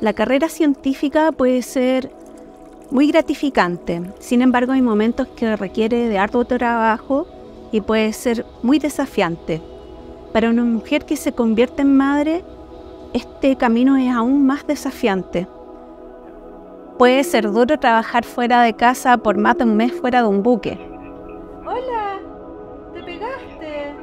La carrera científica puede ser muy gratificante, sin embargo hay momentos que requiere de arduo trabajo y puede ser muy desafiante. Para una mujer que se convierte en madre, este camino es aún más desafiante. Puede ser duro trabajar fuera de casa por más de un mes fuera de un buque. ¡Hola! ¡Te pegaste!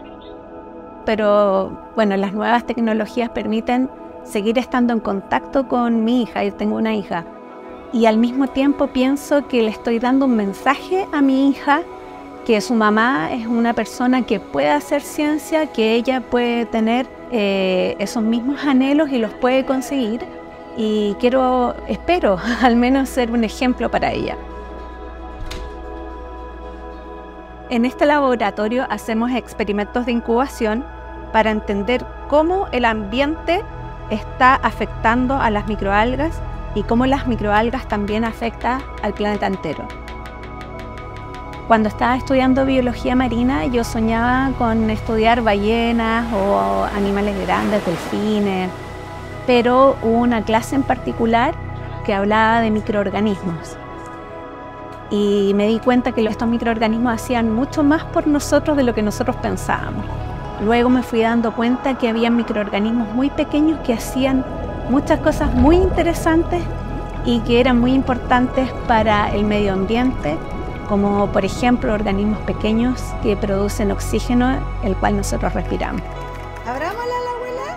Pero bueno, las nuevas tecnologías permiten seguir estando en contacto con mi hija. Yo tengo una hija. Y al mismo tiempo pienso que le estoy dando un mensaje a mi hija, que su mamá es una persona que puede hacer ciencia, que ella puede tener esos mismos anhelos y los puede conseguir. Y espero al menos ser un ejemplo para ella. En este laboratorio hacemos experimentos de incubación para entender cómo el ambiente está afectando a las microalgas y cómo las microalgas también afectan al planeta entero. Cuando estaba estudiando biología marina, yo soñaba con estudiar ballenas o animales grandes, delfines, pero hubo una clase en particular que hablaba de microorganismos. Y me di cuenta que estos microorganismos hacían mucho más por nosotros de lo que nosotros pensábamos. Luego me fui dando cuenta que había microorganismos muy pequeños que hacían muchas cosas muy interesantes y que eran muy importantes para el medio ambiente, como por ejemplo organismos pequeños que producen oxígeno, el cual nosotros respiramos. ¿Abrámosla a la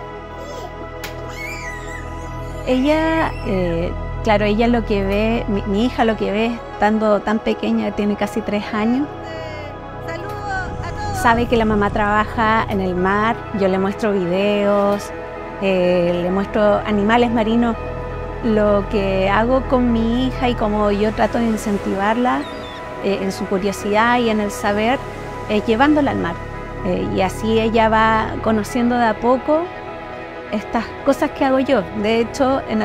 abuela? Ella, claro, ella lo que ve, mi hija lo que ve, estando tan pequeña, tiene casi 3 años. Saludos a todos. Sabe que la mamá trabaja en el mar, yo le muestro videos, le muestro animales marinos. Lo que hago con mi hija y como yo trato de incentivarla en su curiosidad y en el saber, llevándola al mar. Y así ella va conociendo de a poco estas cosas que hago yo. De hecho, en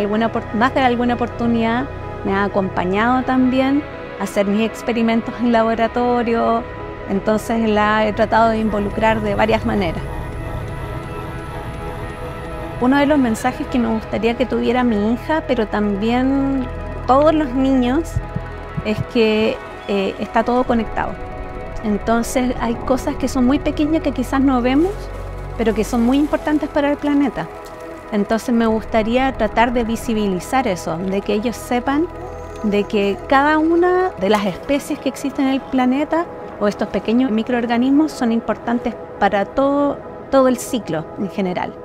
más de alguna oportunidad me ha acompañado también a hacer mis experimentos en laboratorio, entonces la he tratado de involucrar de varias maneras. Uno de los mensajes que me gustaría que tuviera mi hija, pero también todos los niños, es que está todo conectado. Entonces hay cosas que son muy pequeñas que quizás no vemos, pero que son muy importantes para el planeta. Entonces me gustaría tratar de visibilizar eso, de que ellos sepan de que cada una de las especies que existen en el planeta o estos pequeños microorganismos son importantes para todo el ciclo en general.